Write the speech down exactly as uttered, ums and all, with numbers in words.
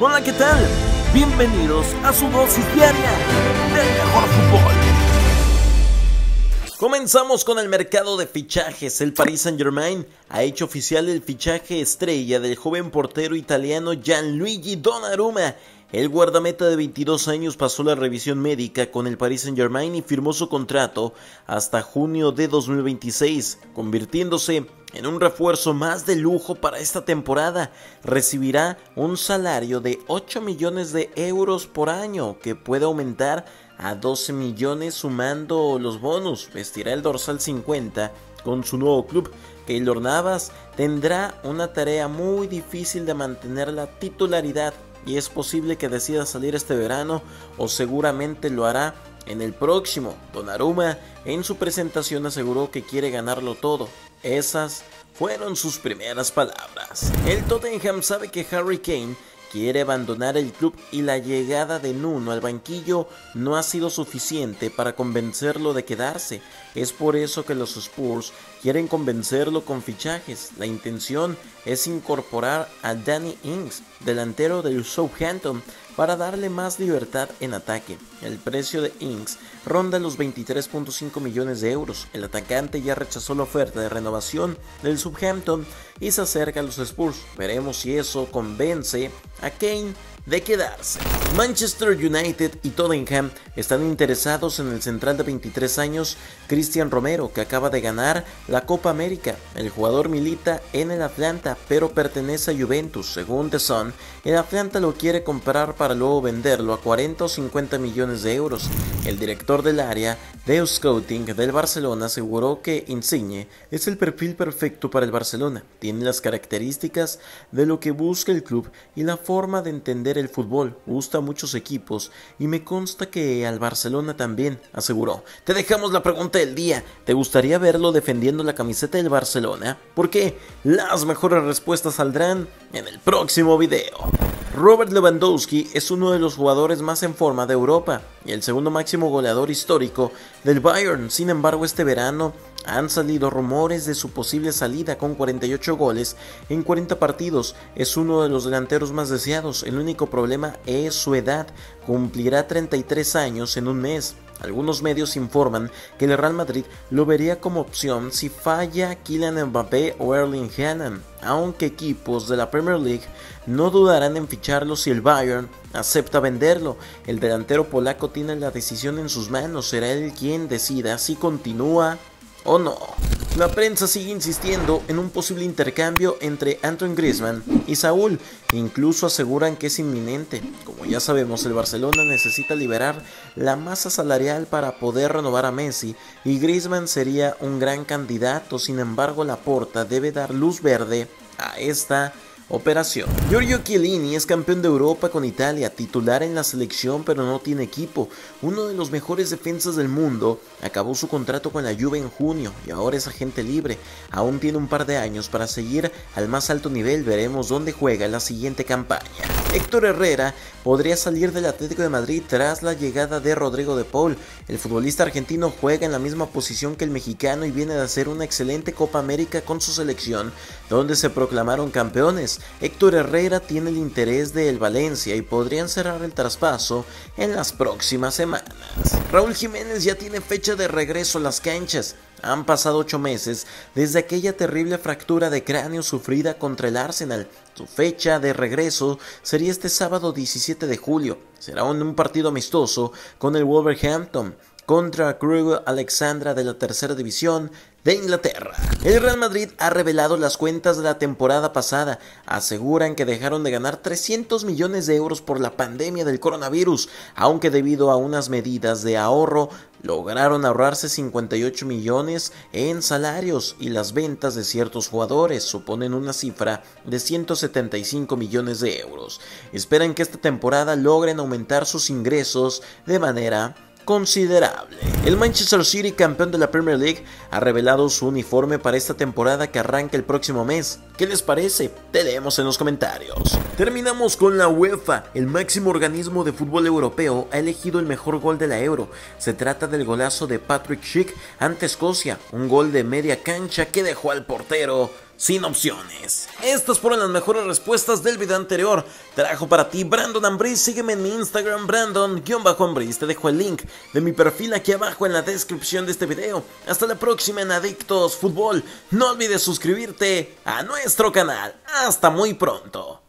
Hola, ¿qué tal? Bienvenidos a su dosis diaria del mejor fútbol. Comenzamos con el mercado de fichajes. El Paris Saint-Germain ha hecho oficial el fichaje estrella del joven portero italiano Gianluigi Donnarumma. El guardameta de veintidós años pasó la revisión médica con el Paris Saint-Germain y firmó su contrato hasta junio de dos mil veintiséis, convirtiéndose en un refuerzo más de lujo para esta temporada. Recibirá un salario de ocho millones de euros por año, que puede aumentar a doce millones sumando los bonus. Vestirá el dorsal cincuenta con su nuevo club. Keylor Navas tendrá una tarea muy difícil de mantener la titularidad, y es posible que decida salir este verano o seguramente lo hará en el próximo. Donnarumma en su presentación aseguró que quiere ganarlo todo. Esas fueron sus primeras palabras. El Tottenham sabe que Harry Kane quiere abandonar el club y la llegada de Nuno al banquillo no ha sido suficiente para convencerlo de quedarse. Es por eso que los Spurs quieren convencerlo con fichajes. La intención es incorporar a Danny Ings, delantero del Southampton, para darle más libertad en ataque. El precio de Ings ronda los veintitrés punto cinco millones de euros. El atacante ya rechazó la oferta de renovación del Southampton y se acerca a los Spurs. Veremos si eso convence a Kane de quedarse. Manchester United y Tottenham están interesados en el central de veintitrés años Christian Romero, que acaba de ganar la Copa América. El jugador milita en el Atlanta, pero pertenece a Juventus. Según The Sun, el Atlanta lo quiere comprar para luego venderlo a cuarenta o cincuenta millones de euros. El director del área de scouting del Barcelona aseguró que Insigne es el perfil perfecto para el Barcelona. Tiene las características de lo que busca el club y la forma de entender el fútbol, gusta a muchos equipos y me consta que al Barcelona también, aseguró. Te dejamos la pregunta del día. ¿Te gustaría verlo defendiendo la camiseta del Barcelona? ¿Por qué? Las mejores respuestas saldrán en el próximo video. Robert Lewandowski es uno de los jugadores más en forma de Europa y el segundo máximo goleador histórico del Bayern. Sin embargo, este verano han salido rumores de su posible salida. Con cuarenta y ocho goles en cuarenta partidos, es uno de los delanteros más deseados. El único problema es su edad, cumplirá treinta y tres años en un mes. Algunos medios informan que el Real Madrid lo vería como opción si falla Kylian Mbappé o Erling Haaland, aunque equipos de la Premier League no dudarán en ficharlo si el Bayern acepta venderlo. El delantero polaco tiene la decisión en sus manos, será él quien decida si continúa o no. La prensa sigue insistiendo en un posible intercambio entre Antoine Griezmann y Saúl, incluso aseguran que es inminente. Como ya sabemos, el Barcelona necesita liberar la masa salarial para poder renovar a Messi y Griezmann sería un gran candidato. Sin embargo, Laporta debe dar luz verde a esta operación. Giorgio Chiellini es campeón de Europa con Italia, titular en la selección pero no tiene equipo. Uno de los mejores defensas del mundo acabó su contrato con la Juve en junio y ahora es agente libre. Aún tiene un par de años para seguir al más alto nivel. Veremos dónde juega la siguiente campaña. Héctor Herrera podría salir del Atlético de Madrid tras la llegada de Rodrigo de Paul. El futbolista argentino juega en la misma posición que el mexicano y viene de hacer una excelente Copa América con su selección, donde se proclamaron campeones. Héctor Herrera tiene el interés del Valencia y podrían cerrar el traspaso en las próximas semanas. Raúl Jiménez ya tiene fecha de regreso a las canchas. Han pasado ocho meses desde aquella terrible fractura de cráneo sufrida contra el Arsenal. Su fecha de regreso sería este sábado diecisiete de julio. Será en un partido amistoso con el Wolverhampton contra Crewe Alexandra de la tercera división de Inglaterra. El Real Madrid ha revelado las cuentas de la temporada pasada. Aseguran que dejaron de ganar trescientos millones de euros por la pandemia del coronavirus, aunque debido a unas medidas de ahorro lograron ahorrarse cincuenta y ocho millones en salarios y las ventas de ciertos jugadores suponen una cifra de ciento setenta y cinco millones de euros. Esperan que esta temporada logren aumentar sus ingresos de manera considerable. El Manchester City, campeón de la Premier League, ha revelado su uniforme para esta temporada que arranca el próximo mes. ¿Qué les parece? Te leemos en los comentarios. Terminamos con la UEFA. El máximo organismo de fútbol europeo ha elegido el mejor gol de la Euro. Se trata del golazo de Patrick Schick ante Escocia, un gol de media cancha que dejó al portero sin opciones. Estas fueron las mejores respuestas del video anterior. Trajo para ti Brandon Ambriz. Sígueme en mi Instagram, Brandon-Ambriz. Te dejo el link de mi perfil aquí abajo en la descripción de este video. Hasta la próxima en Adictos Fútbol. No olvides suscribirte a nuestro canal. Hasta muy pronto.